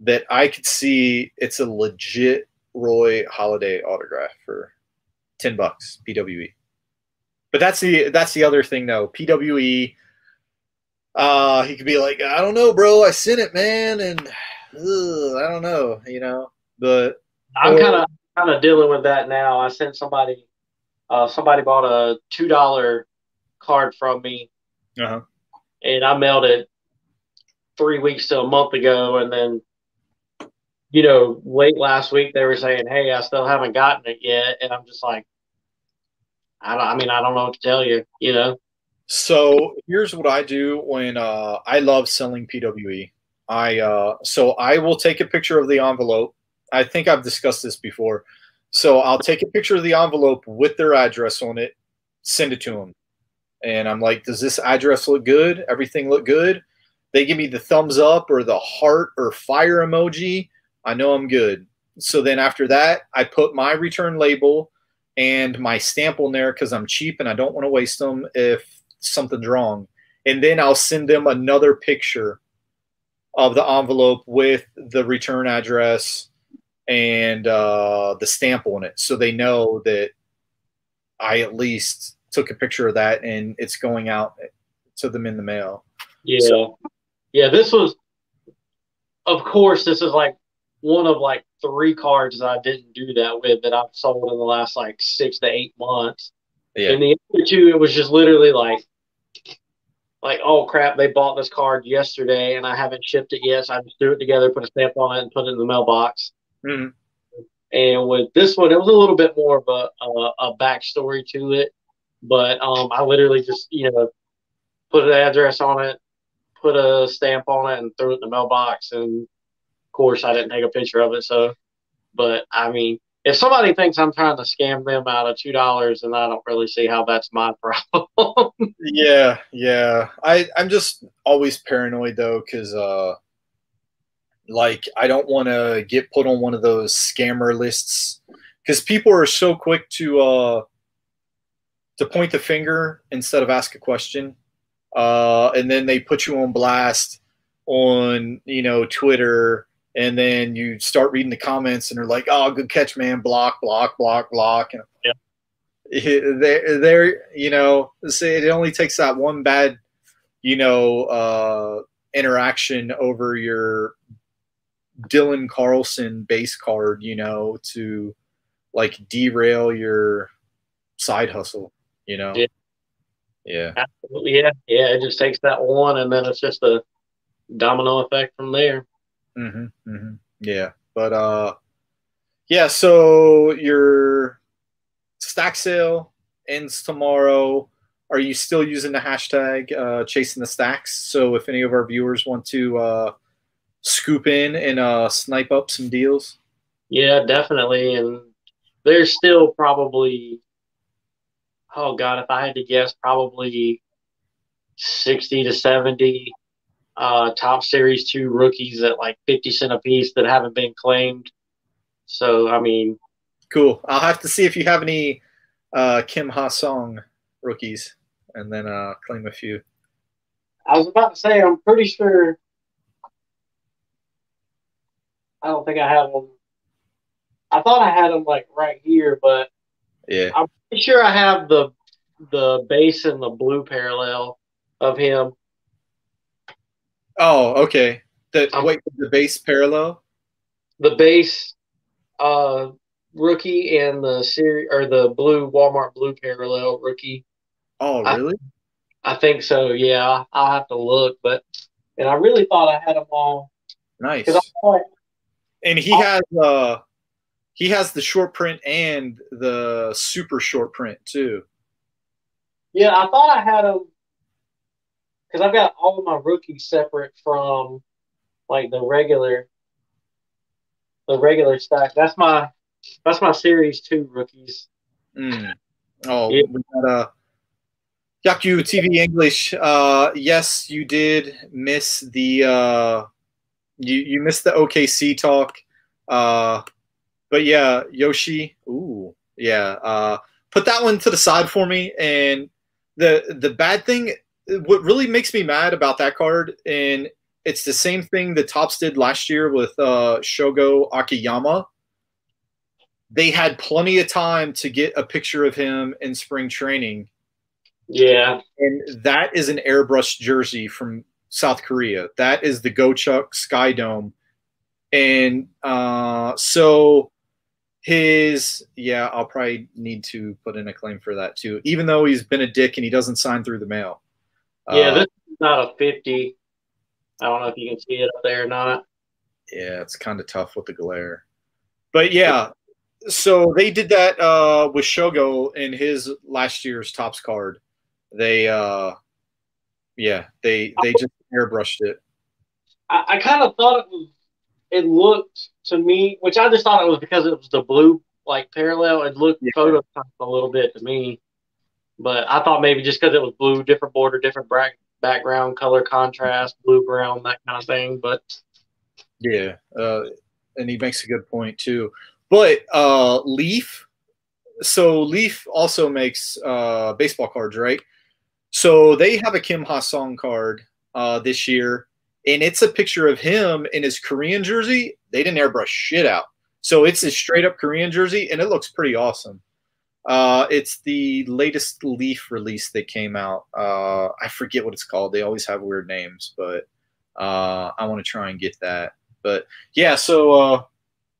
that I could see, it's a legit Roy Holiday autograph for ten bucks P W E. But that's the that's the other thing though. P W E, uh, he could be like, I don't know, bro. I sent it, man, and ugh, I don't know, you know. But I'm kind of kind of dealing with that now. I sent somebody, uh, somebody bought a two dollar card from me, uh-huh. and I mailed it three weeks to a month ago, and then, you know, late last week they were saying, hey, I still haven't gotten it yet, and I'm just like, I don't, I mean, I don't know what to tell you, you know? So here's what I do when uh, I love selling P W E. I uh, so I will take a picture of the envelope. I think I've discussed this before. So I'll take a picture of the envelope with their address on it, send it to them. And I'm like, does this address look good? Everything look good? They give me the thumbs up or the heart or fire emoji. I know I'm good. So then after that, I put my return label and my stamp on there because I'm cheap and I don't want to waste them if something's wrong. And then I'll send them another picture of the envelope with the return address and uh, the stamp on it, so they know that I at least took a picture of that and it's going out to them in the mail. Yeah, so. Yeah. This was, of course, this is like one of like three cards that I didn't do that with that I've sold in the last like six to eight months. Yeah. And the other two, it was just literally like, like, oh crap, they bought this card yesterday and I haven't shipped it yet. So I just threw it together, put a stamp on it, and put it in the mailbox. Mm-hmm. And with this one, it was a little bit more of a a, a backstory to it. But um, I literally just, you know, put an address on it, put a stamp on it, and threw it in the mailbox. And of course, I didn't take a picture of it. So, but I mean, if somebody thinks I'm trying to scam them out of two dollars, then I don't really see how that's my problem. Yeah, yeah. I I'm just always paranoid though, because uh, like I don't want to get put on one of those scammer lists, because people are so quick to uh to point the finger instead of ask a question. Uh, and then they put you on blast on, you know, Twitter, and then you start reading the comments and they're like, oh, good catch, man. Block, block, block, block. And yeah. They're, they're, you know, it only takes that one bad, you know, uh, interaction over your Dylan Carlson base card, you know, to like derail your side hustle, you know? Yeah. Yeah. Absolutely, yeah. Yeah. It just takes that one, and then it's just a domino effect from there. Mm-hmm, mm-hmm. Yeah. But, uh, yeah, so your stack sale ends tomorrow. Are you still using the hashtag uh, Chasing the Stacks? So if any of our viewers want to uh, scoop in and uh, snipe up some deals? Yeah, definitely. And there's still probably – oh God, if I had to guess, probably sixty to seventy uh, top series two rookies at like fifty cent a piece that haven't been claimed. So, I mean. Cool. I'll have to see if you have any uh, Kim Ha-sung rookies and then uh, claim a few. I was about to say, I'm pretty sure. I don't think I have them. I thought I had them like right here, but. Yeah. I'm pretty sure I have the the base and the blue parallel of him. Oh, okay. The um, wait, the base parallel? The base uh rookie and the series, or the blue Walmart blue parallel rookie. Oh, really? I, I think so, yeah. I'll have to look, but and I really thought I had them all. Nice. I thought, and he I, has uh He has the short print and the super short print too. Yeah, I thought I had them because I've got all of my rookies separate from like the regular, the regular stack. That's my that's my series two rookies. Mm. Oh, yeah. We got a Yaku T V English. Uh, yes, you did miss the uh, you you missed the O K C talk. Uh, But yeah, Yoshi, ooh, yeah. Uh, put that one to the side for me. And the the bad thing what really makes me mad about that card, and it's the same thing the Topps did last year with uh, Shogo Akiyama. They had plenty of time to get a picture of him in spring training. Yeah. And that is an airbrushed jersey from South Korea. That is the Gochuk Sky Dome. And uh, so his – yeah, I'll probably need to put in a claim for that too, even though he's been a dick and he doesn't sign through the mail. Yeah, uh, this is not a fifty. I don't know if you can see it up there or not. Yeah, it's kind of tough with the glare. But, yeah. So they did that uh, with Shogo in his last year's Topps card. They, uh, yeah, they they just airbrushed it. I, I kind of thought it was, it looked to me, which I just thought it was because it was the blue like parallel. It looked yeah. photoshopped a little bit to me, but I thought maybe just because it was blue, different border, different bracket, background color contrast, blue brown, that kind of thing. But yeah, uh, and he makes a good point too. But uh, Leaf, so Leaf also makes uh, baseball cards, right? So they have a Kim Ha-sung card uh, this year, and it's a picture of him in his Korean jersey. They didn't airbrush shit out, so it's a straight up Korean jersey, and it looks pretty awesome. Uh, it's the latest Leaf release that came out. Uh, I forget what it's called. They always have weird names, but uh, I want to try and get that. But yeah, so uh,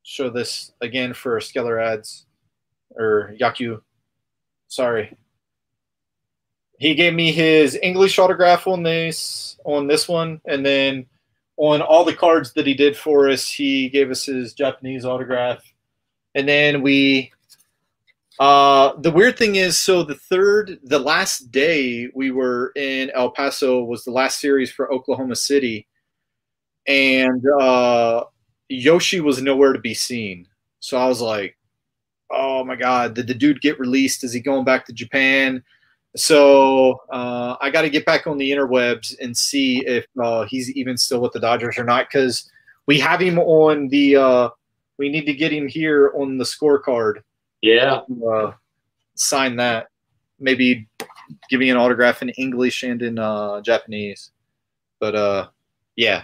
show this again for Skeller ads or Yaku. Sorry, he gave me his English autograph on this on this one, and then on all the cards that he did for us, he gave us his Japanese autograph, and then we. Uh, the weird thing is, so the third, the last day we were in El Paso was the last series for Oklahoma City, and uh, Yoshi was nowhere to be seen. So I was like, oh my God, did the dude get released? Is he going back to Japan? So uh, I got to get back on the interwebs and see if uh, he's even still with the Dodgers or not, because we have him on the uh, – we need to get him here on the scorecard. Yeah. Uh, sign that. Maybe give me an autograph in English and in uh, Japanese. But, uh, yeah.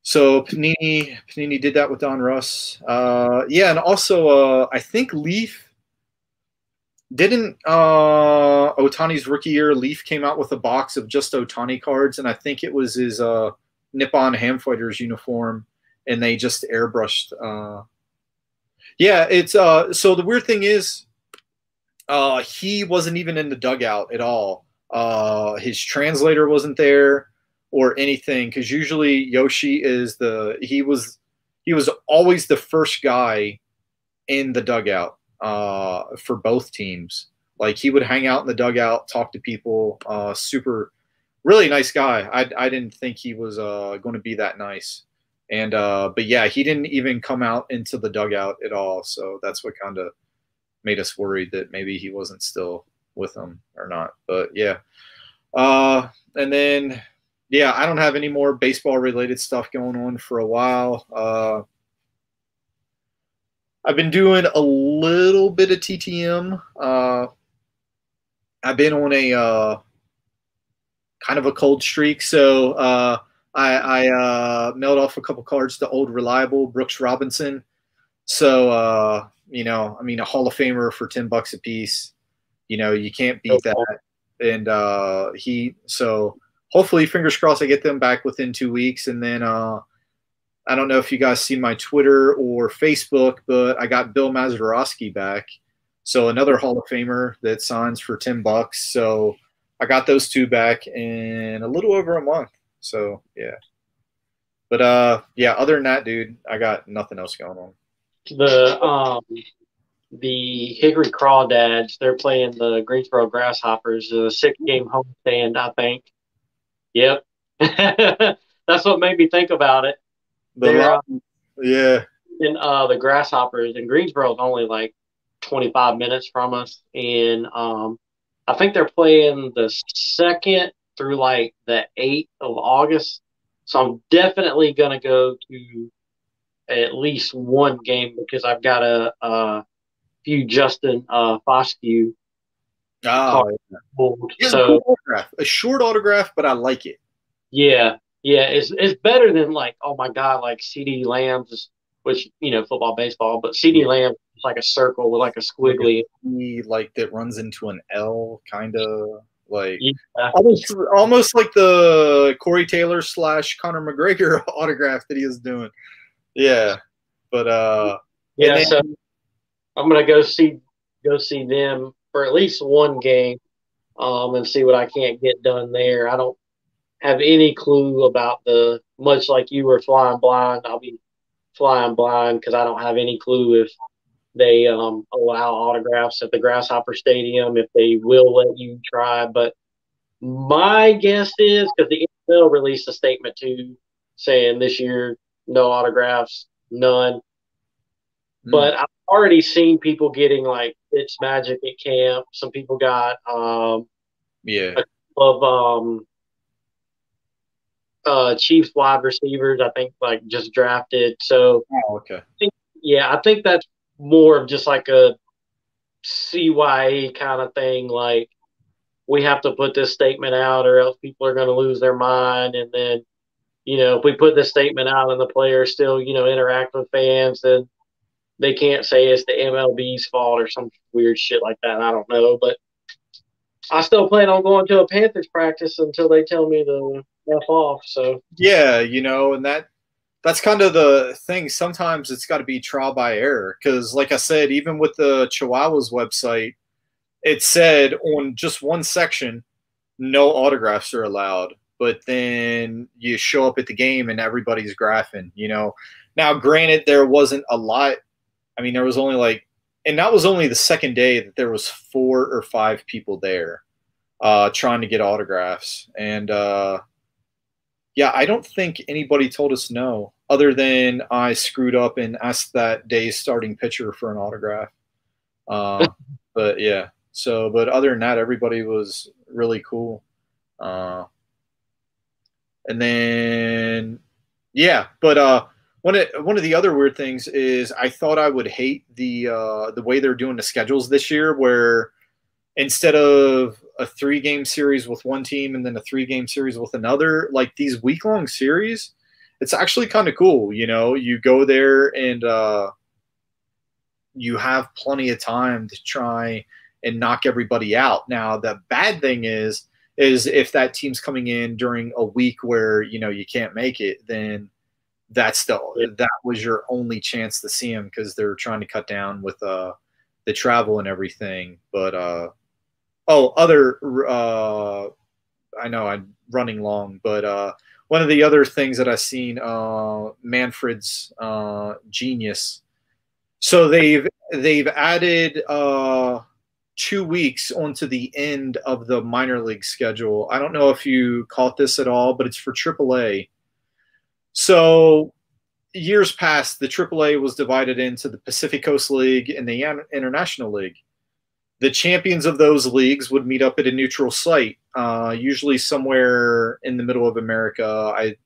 So Panini, Panini did that with Don Russ. Uh, yeah, and also uh, I think Leaf didn't uh, – Otani's rookie year, Leaf came out with a box of just Otani cards, and I think it was his uh, Nippon Hamfighters uniform, and they just airbrushed uh, – yeah, it's uh, so the weird thing is uh, he wasn't even in the dugout at all. Uh, his translator wasn't there or anything, because usually Yoshi is the he was he was always the first guy in the dugout uh, for both teams. Like he would hang out in the dugout, talk to people. Uh, super, really nice guy. I I didn't think he was uh, going to be that nice. And uh, but yeah, he didn't even come out into the dugout at all. So that's what kind of made us worried that maybe he wasn't still with them or not. But yeah, uh, and then yeah, I don't have any more baseball related stuff going on for a while. Uh, I've been doing a little bit of T T M. Uh, I've been on a uh, kind of a cold streak, so. Uh, I, I uh, mailed off a couple cards to old reliable Brooks Robinson. So, uh, you know, I mean, a Hall of Famer for ten bucks a piece. You know, you can't beat that. And uh, he – so hopefully, fingers crossed, I get them back within two weeks. And then uh, I don't know if you guys see my Twitter or Facebook, but I got Bill Mazeroski back. So another Hall of Famer that signs for ten bucks. So I got those two back in a little over a month. So yeah, but uh, yeah. Other than that, dude, I got nothing else going on. The um, the Hickory Crawdads, they're playing the Greensboro Grasshoppers, a six-game homestand, I think. Yep, that's what made me think about it. The um, yeah, and uh, the Grasshoppers in Greensboro is only like twenty-five minutes from us, and um, I think they're playing the second through like the eighth of August. So I'm definitely going to go to at least one game because I've got a, a few Justin uh, Foscue Oh, yeah. So, autograph. A short autograph, but I like it. Yeah, yeah. It's it's better than like, oh my God, like C D Lamb's, which, you know, football, baseball, but C D Lamb is like a circle with like a squiggly, like that runs into an L, kind of like yeah. almost almost like the Corey Taylor slash Conor McGregor autograph that he is doing. Yeah, but uh, yeah. Then, so I'm gonna go see go see them for at least one game, um, and see what I can't get done there. I don't have any clue about the, much like you were flying blind, I'll be flying blind because I don't have any clue if they um, allow autographs at the Grasshopper Stadium, if they will let you try. But my guess is, because the N F L released a statement too saying this year, no autographs, none. Mm. But I've already seen people getting like It's Magic at camp. Some people got um, yeah a couple of um, uh, Chiefs wide receivers, I think, like just drafted. So oh, okay. I think, yeah, I think that's more of just like a C Y A kind of thing. Like, we have to put this statement out or else people are going to lose their mind. And then, you know, if we put this statement out and the players still, you know, interact with fans, then they can't say it's the M L B's fault or some weird shit like that. I don't know. But I still plan on going to a Panthers practice until they tell me to F off. So yeah, you know, and that that's kind of the thing. Sometimes it's got to be trial by error because, like I said, even with the Chihuahuas website, it said on just one section, no autographs are allowed. But then you show up at the game and everybody's graphing, you know. Now, granted, there wasn't a lot. I mean, there was only like, and that was only the second day that there was four or five people there uh, trying to get autographs. And uh, yeah, I don't think anybody told us no, other than I screwed up and asked that day's starting pitcher for an autograph. Uh, but yeah, so, but other than that, everybody was really cool. Uh, and then, yeah, but, uh, One of, one of the other weird things is I thought I would hate the uh, the way they're doing the schedules this year, where instead of a three-game series with one team and then a three-game series with another, like these week-long series, it's actually kind of cool. You know, you go there and uh, you have plenty of time to try and knock everybody out. Now, the bad thing is, is if that team's coming in during a week where, you know, you can't make it, then – that's the that was your only chance to see him because they're trying to cut down with uh the travel and everything. But uh oh, other uh I know I'm running long, but uh one of the other things that I've seen, uh Manfred's uh genius. So they've they've added uh two weeks onto the end of the minor league schedule. I don't know if you caught this at all, but it's for triple A. So years past, the triple A was divided into the Pacific Coast League and the International League. The champions of those leagues would meet up at a neutral site, uh, usually somewhere in the middle of America. I,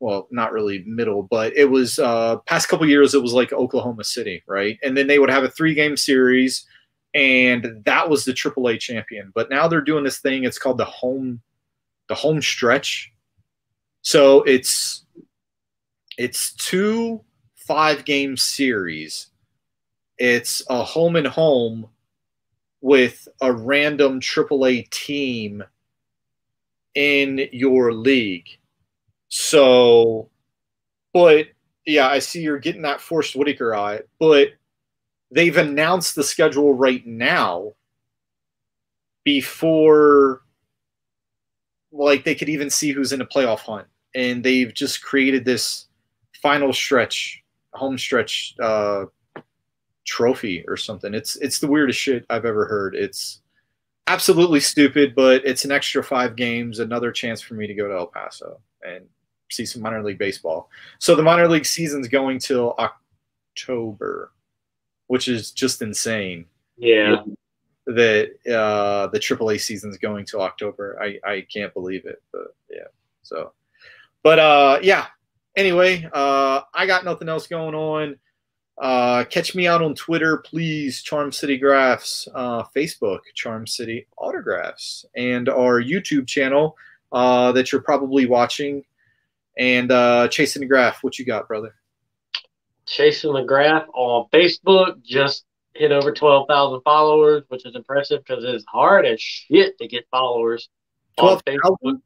well, not really middle, but it was uh, past couple years, it was like Oklahoma City, right? And then they would have a three-game series, and that was the triple A champion. But now they're doing this thing. It's called the home, the home stretch. So it's it's two five-game series. It's a home and home with a random triple A team in your league. So, but, yeah, I see you're getting that Forrest Whitaker eye, but they've announced the schedule right now before, like, they could even see who's in a playoff hunt. And they've just created this final stretch, home stretch uh, trophy or something. It's it's the weirdest shit I've ever heard. It's absolutely stupid, but it's an extra five games, another chance for me to go to El Paso and see some minor league baseball. So the minor league season's going till October, which is just insane. Yeah. That uh, the triple A season's going till October. I, I can't believe it, but yeah. So. But, uh, yeah, anyway, uh, I got nothing else going on. Uh, catch me out on Twitter, please. Charm City Graphs, uh, Facebook, Charm City Autographs, and our YouTube channel uh, that you're probably watching. And uh, Chasing the Graph, what you got, brother? Chasing the Graph on Facebook. Just hit over twelve thousand followers, which is impressive because it's hard as shit to get followers on Facebook.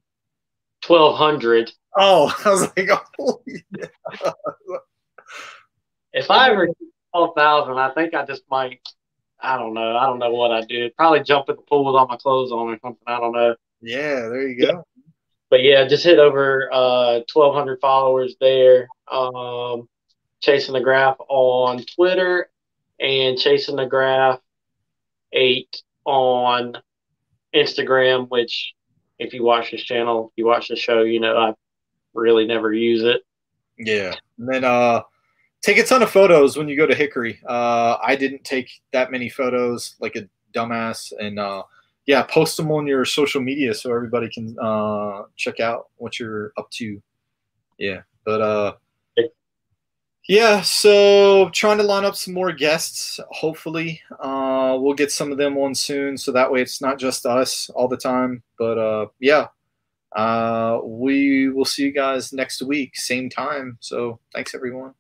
twelve hundred. Oh, I was like, holy. If I ever get twelve thousand, I think I just might, I don't know. I don't know what I do. Probably jump in the pool with all my clothes on or something. I don't know. Yeah, there you go. But, yeah, just hit over uh, twelve hundred followers there. Um, Chasing the Graph on Twitter and Chasing the Graph eight on Instagram, which if you watch this channel, if you watch the show, you know I really never use it. Yeah. And then uh, – take a ton of photos when you go to Hickory. Uh, I didn't take that many photos like a dumbass. And, uh, yeah, post them on your social media so everybody can uh, check out what you're up to. Yeah. But, uh, yeah, so trying to line up some more guests, hopefully. Uh, we'll get some of them on soon so that way it's not just us all the time. But, uh, yeah, uh, we will see you guys next week, same time. So thanks, everyone.